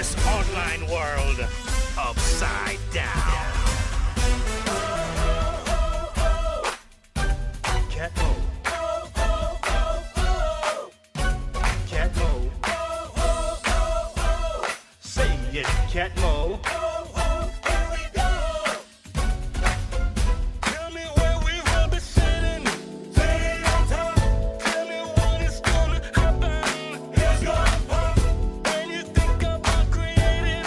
this online world upside down. Cat Mo. Oh, oh, here we go. Tell me where we will be sitting. Sitting on top. Tell me what is gonna happen. Here's your pop. When you think about creating,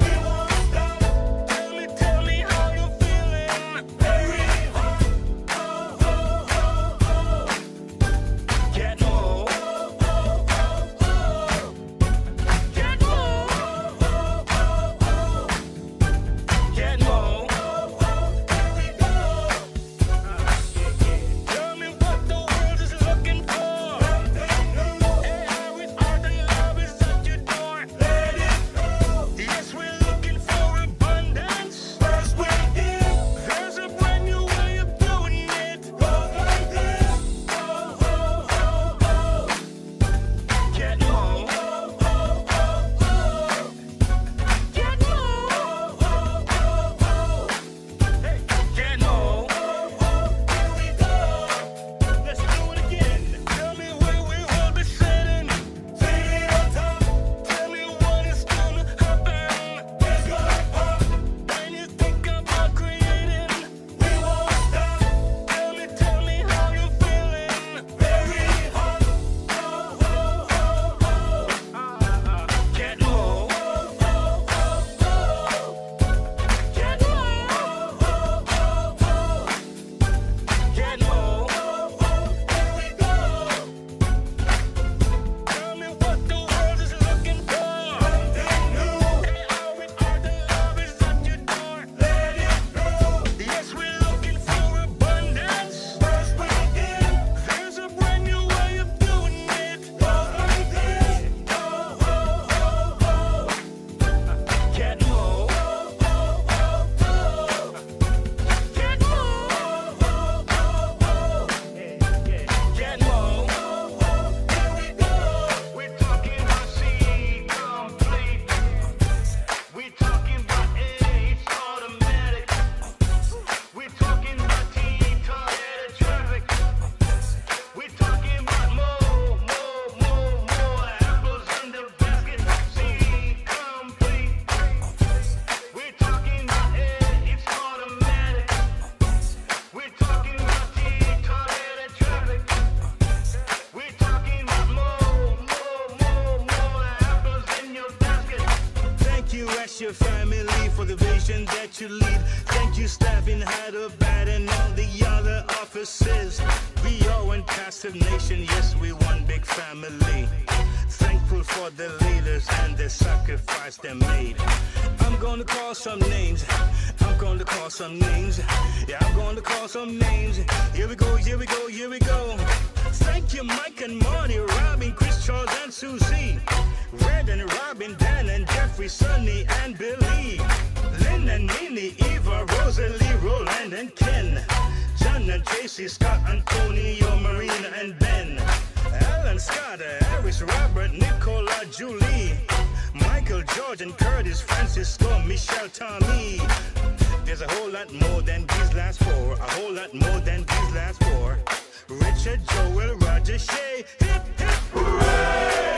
we won't stop. Tell me how you're feeling. Very hot. Oh, oh, oh, oh. Cat Mo. Oh, oh, oh, oh. Cat Mo. Your family for the vision that you lead. Thank you, staff in Hyderabad and all the other offices. We are ONPASSIVE nation, yes, we one big family. Thankful for the leaders and the sacrifice they made. I'm gonna call some names. I'm gonna call some names. Yeah, I'm gonna call some names. Here we go, here we go, here we go. Thank you, Mike and Marty, Robin, Chris, Charles, and Susie. Red and Robin, Dan and Jeffrey, Sonny and Billy, Lynn and Minnie, Eva, Rosalie, Roland and Ken, John and Tracy, Scott, Antonio, Marina and Ben, Alan, Scott, Harris, Robert, Nicola, Julie, Michael, George and Curtis, Francisco, Michelle, Tommy. There's a whole lot more than these last four, a whole lot more than these last four. Richard, Joel, Roger, Shay, hip, hip, hooray!